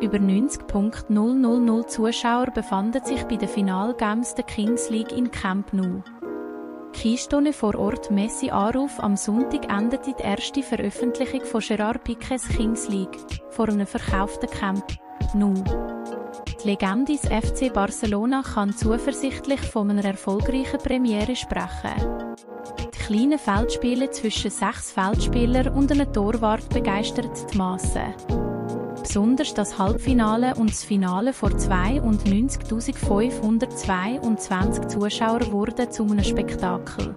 Über 90.000 Zuschauer befanden sich bei den Finalgames der Kings League in Camp Nou. Keine Stunde vor Ort Messi-Anruf am Sonntag endete die erste Veröffentlichung von Gerard Piques Kings League vor einem verkauften Camp Nou. Die Legende des FC Barcelona kann zuversichtlich von einer erfolgreichen Premiere sprechen. Die kleinen Feldspiele zwischen 6 Feldspielern und einem Torwart begeistert die Massen. Besonders das Halbfinale und das Finale vor 92.522 Zuschauern wurden zu einem Spektakel.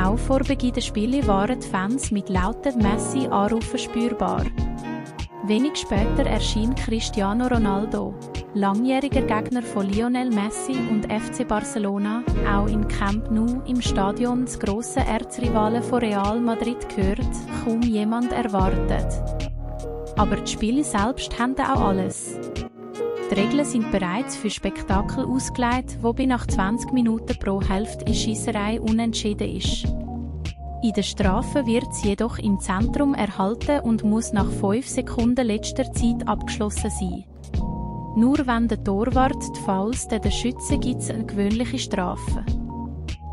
Auch vor Beginn der Spiele waren die Fans mit lauten Messi-Anrufen spürbar. Wenig später erschien Cristiano Ronaldo, langjähriger Gegner von Lionel Messi und FC Barcelona, auch in Camp Nou im Stadion des grossen Erzrivalen von Real Madrid gehört, kaum jemand erwartet. Aber die Spiele selbst haben auch alles. Die Regeln sind bereits für Spektakel ausgelegt, wobei nach 20 Minuten pro Hälfte in Schießerei unentschieden ist. In der Strafe wird es jedoch im Zentrum erhalten und muss nach 5 Sekunden letzter Zeit abgeschlossen sein. Nur wenn der Torwart die Fouls der Schütze gibt es eine gewöhnliche Strafe.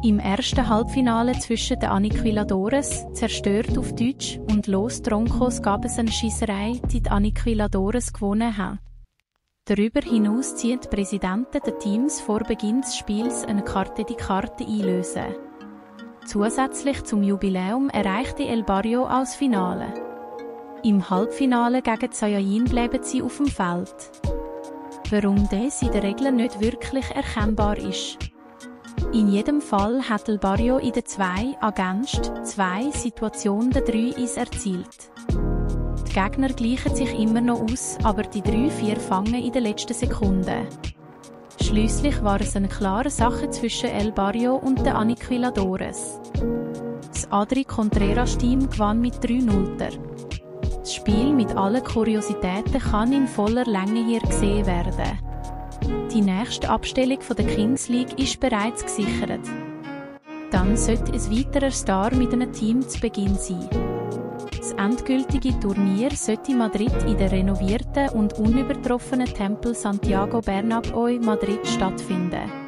Im ersten Halbfinale zwischen den Aniquiladores, zerstört auf Deutsch, und Los Troncos gab es eine Schießerei, die Aniquiladores gewonnen haben. Darüber hinaus ziehen die Präsidenten der Teams vor Beginn des Spiels eine Karte die Karte einlösen. Zusätzlich zum Jubiläum erreichte El Barrio als Finale. Im Halbfinale gegen Saiyajin bleiben sie auf dem Feld. Warum das in den Regeln nicht wirklich erkennbar ist. In jedem Fall hat El Barrio in der 2 gegen 2 Situation den 3-Is erzielt. Die Gegner gleichen sich immer noch aus, aber die 3-4 fangen in den letzten Sekunden. Schliesslich war es eine klare Sache zwischen El Barrio und den Aniquiladores. Das Adri Contreras-Team gewann mit 3-0. Das Spiel mit allen Kuriositäten kann in voller Länge hier gesehen werden. Die nächste Abstellung der Kings League ist bereits gesichert. Dann sollte ein weiterer Star mit einem Team zu Beginn sein. Das endgültige Turnier sollte Madrid in der renovierten und unübertroffenen Tempel Santiago Bernabéu Madrid stattfinden.